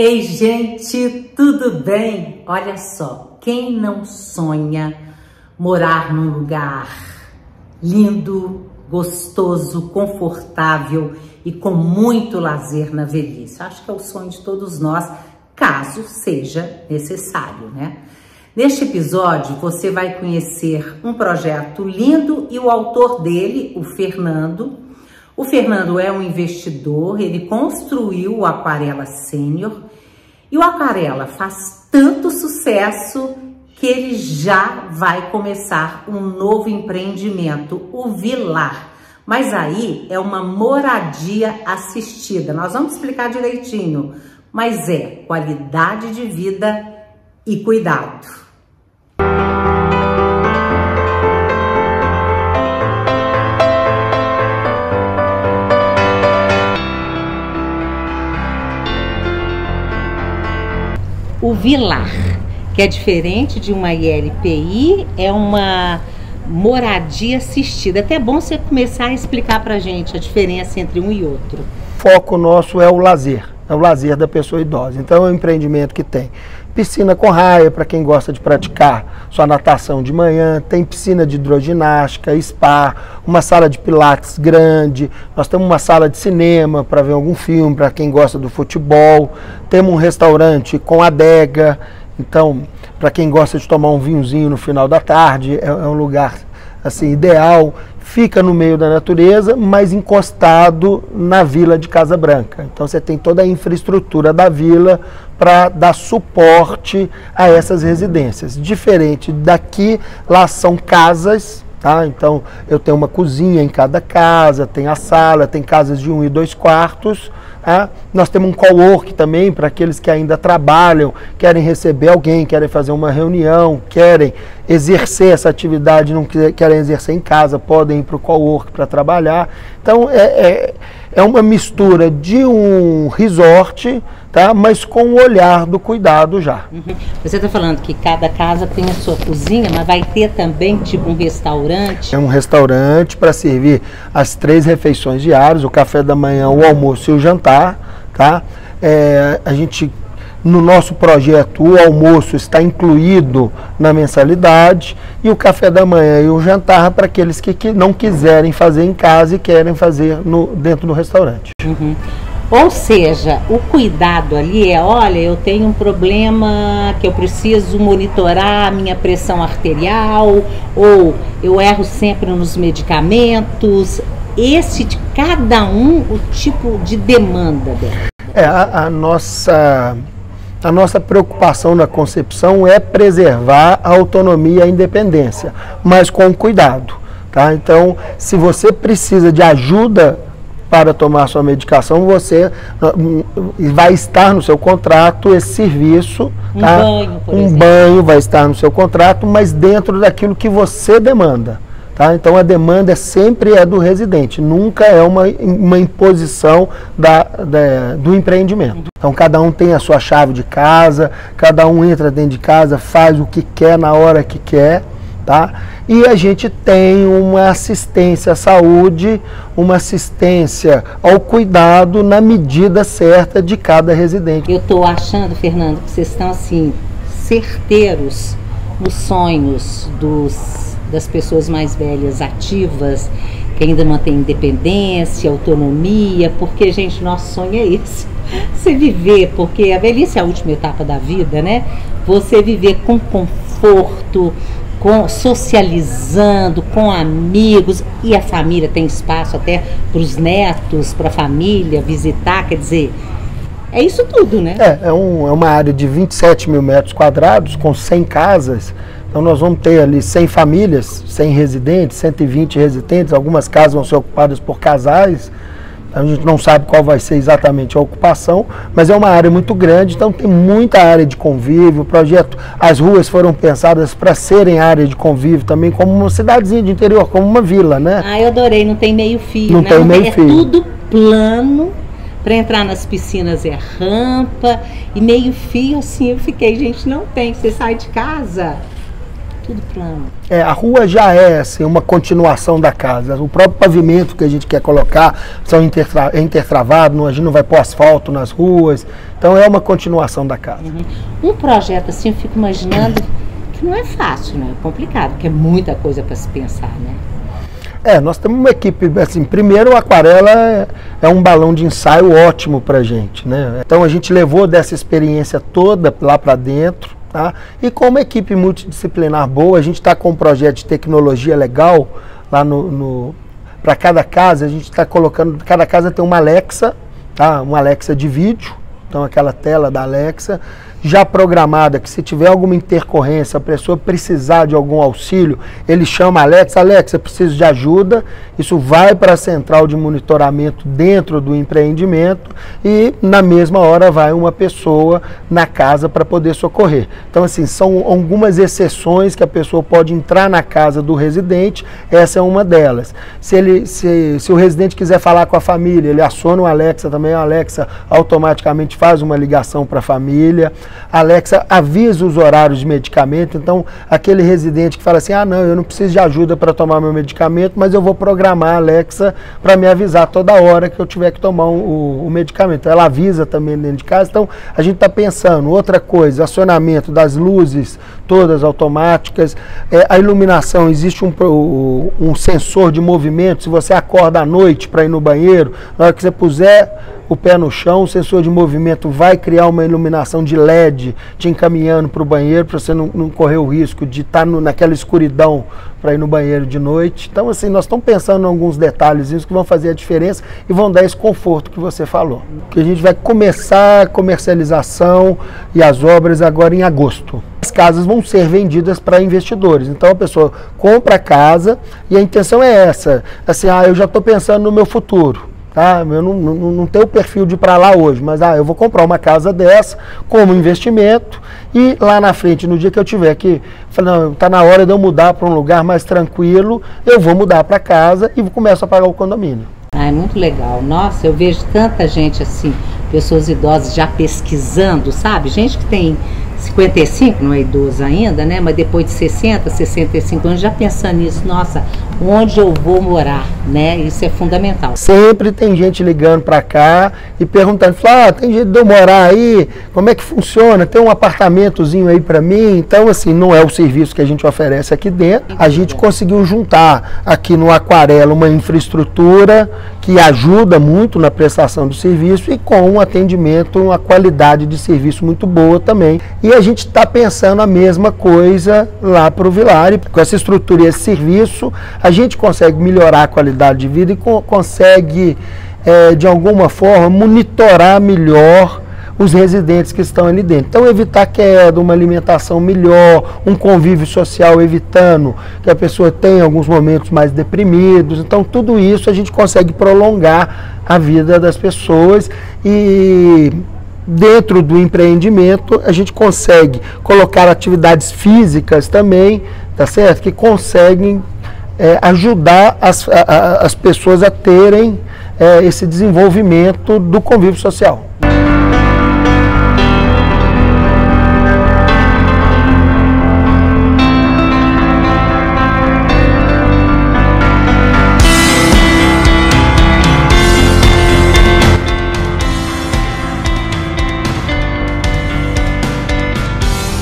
Ei, gente, tudo bem? Olha só, quem não sonha morar num lugar lindo, gostoso, confortável e com muito lazer na velhice? Acho que é o sonho de todos nós, caso seja necessário, né? Neste episódio, você vai conhecer um projeto lindo e o autor dele, o Fernando. O Fernando é um investidor, ele construiu o Aquarela Sênior e o Aquarela faz tanto sucesso que ele já vai começar um novo empreendimento, o Vilar. Mas aí é uma moradia assistida, nós vamos explicar direitinho, mas é qualidade de vida e cuidado. O Vilar, que é diferente de uma ILPI, é uma moradia assistida. Até é bom você começar a explicar para a gente a diferença entre um e outro. O foco nosso é o lazer da pessoa idosa. Então é um empreendimento que tem piscina com raia para quem gosta de praticar sua natação de manhã, tem piscina de hidroginástica, spa, uma sala de pilates grande, nós temos uma sala de cinema para ver algum filme, para quem gosta do futebol, temos um restaurante com adega, então para quem gosta de tomar um vinhozinho no final da tarde, é um lugar assim ideal. Fica no meio da natureza, mas encostado na vila de Casa Branca. Então você tem toda a infraestrutura da vila para dar suporte a essas residências. Diferente daqui, lá são casas, tá? Então eu tenho uma cozinha em cada casa, tem a sala, tem casas de 1 e 2 quartos. Tá? Nós temos um cowork também para aqueles que ainda trabalham, querem receber alguém, querem fazer uma reunião, querem exercer essa atividade, não querem exercer em casa, podem ir para o cowork para trabalhar. Então é uma mistura de um resort, tá? Mas com o olhar do cuidado já. Uhum. Você está falando que cada casa tem a sua cozinha, mas vai ter também tipo um restaurante? É um restaurante para servir as 3 refeições diárias, o café da manhã, o almoço e o jantar, tá? A gente, no nosso projeto, o almoço está incluído na mensalidade e o café da manhã e o jantar para aqueles que não quiserem fazer em casa e querem fazer dentro do restaurante. Uhum. Ou seja, o cuidado ali é, olha, eu tenho um problema que eu preciso monitorar a minha pressão arterial, ou eu erro sempre nos medicamentos. Esse de cada um, o tipo de demanda dela. A nossa preocupação na concepção é preservar a autonomia e a independência, mas com cuidado, tá? Então, se você precisa de ajuda para tomar sua medicação, você vai estar no seu contrato esse serviço, tá? Banho, por exemplo. Banho vai estar no seu contrato, mas dentro daquilo que você demanda. Tá? Então a demanda sempre é do residente, nunca é uma imposição do empreendimento. Então cada um tem a sua chave de casa, cada um entra dentro de casa, faz o que quer na hora que quer, tá? E a gente tem uma assistência à saúde, uma assistência ao cuidado na medida certa de cada residente. Eu estou achando, Fernando, que vocês estão assim, certeiros nos sonhos das pessoas mais velhas ativas, que ainda mantém independência, autonomia, porque, gente, nosso sonho é esse, você viver, porque a velhice é a última etapa da vida, né? Você viver com conforto, socializando, com amigos, e a família tem espaço até para os netos, para a família visitar, quer dizer, é isso tudo, né? É uma área de 27 mil metros quadrados, com 100 casas, então nós vamos ter ali 100 famílias, 100 residentes, 120 residentes, algumas casas vão ser ocupadas por casais, a gente não sabe qual vai ser exatamente a ocupação, mas é uma área muito grande, então tem muita área de convívio, o projeto, as ruas foram pensadas para serem área de convívio também, como uma cidadezinha de interior, como uma vila, né? Ah, eu adorei, não tem meio fio, não, né? Tem meio fio. É tudo plano. Para entrar nas piscinas é rampa e meio fio, assim, eu fiquei, gente, não tem, você sai de casa, tudo plano. É, a rua já é assim, uma continuação da casa. O próprio pavimento que a gente quer colocar são intertravado, a gente não vai pôr asfalto nas ruas. Então é uma continuação da casa. Uhum. Um projeto assim, eu fico imaginando que não é fácil, né? É complicado, porque é muita coisa para se pensar, né? É, nós temos uma equipe, assim, primeiro a Aquarela é um balão de ensaio ótimo pra gente, né? Então a gente levou dessa experiência toda lá pra dentro, tá? E com uma equipe multidisciplinar boa, a gente tá com um projeto de tecnologia legal lá pra cada casa, a gente tá colocando, cada casa tem uma Alexa, tá? Uma Alexa de vídeo, então aquela tela da Alexa, já programada, que se tiver alguma intercorrência, a pessoa precisar de algum auxílio, ele chama a Alexa, Alexa, preciso de ajuda, isso vai para a central de monitoramento dentro do empreendimento e na mesma hora vai uma pessoa na casa para poder socorrer. Então assim, são algumas exceções que a pessoa pode entrar na casa do residente, essa é uma delas. Se o residente quiser falar com a família, ele aciona o Alexa também, o Alexa automaticamente faz uma ligação para a família, Alexa avisa os horários de medicamento, então aquele residente que fala assim, ah não, eu não preciso de ajuda para tomar meu medicamento, mas eu vou programar a Alexa para me avisar toda hora que eu tiver que tomar o medicamento. Ela avisa também dentro de casa, então a gente está pensando, outra coisa, acionamento das luzes todas automáticas, a iluminação, existe um sensor de movimento, se você acorda à noite para ir no banheiro, na hora que você puser o pé no chão, o sensor de movimento vai criar uma iluminação de LED te encaminhando para o banheiro, para você não correr o risco de estar naquela escuridão para ir no banheiro de noite. Então assim, nós estamos pensando em alguns detalhezinhos que vão fazer a diferença e vão dar esse conforto que você falou. Que a gente vai começar a comercialização e as obras agora em agosto. As casas vão ser vendidas para investidores, então a pessoa compra a casa e a intenção é essa, assim, ah, eu já estou pensando no meu futuro. Ah, eu não tenho o perfil de ir para lá hoje, mas eu vou comprar uma casa dessa como investimento e lá na frente, no dia que eu tiver que, não, está na hora de eu mudar para um lugar mais tranquilo, eu vou mudar para casa e começo a pagar o condomínio. Ah, é muito legal. Nossa, eu vejo tanta gente assim, pessoas idosas já pesquisando, sabe? Gente que tem 55, não é idoso ainda, né? Mas depois de 60, 65 anos, já pensando nisso, nossa, onde eu vou morar, né? Isso é fundamental. Sempre tem gente ligando para cá e perguntando, ah, tem jeito de eu morar aí? Como é que funciona? Tem um apartamentozinho aí para mim? Então, assim, não é o serviço que a gente oferece aqui dentro. A gente conseguiu juntar aqui no Aquarela uma infraestrutura que ajuda muito na prestação do serviço e com um atendimento, uma qualidade de serviço muito boa também. E a gente está pensando a mesma coisa lá para o Vilar. E com essa estrutura e esse serviço, a gente consegue melhorar a qualidade de vida e consegue, de alguma forma, monitorar melhor os residentes que estão ali dentro. Então evitar queda, uma alimentação melhor, um convívio social, evitando que a pessoa tenha alguns momentos mais deprimidos. Então tudo isso a gente consegue prolongar a vida das pessoas e dentro do empreendimento a gente consegue colocar atividades físicas também, tá certo? Que conseguem ajudar as pessoas a terem esse desenvolvimento do convívio social.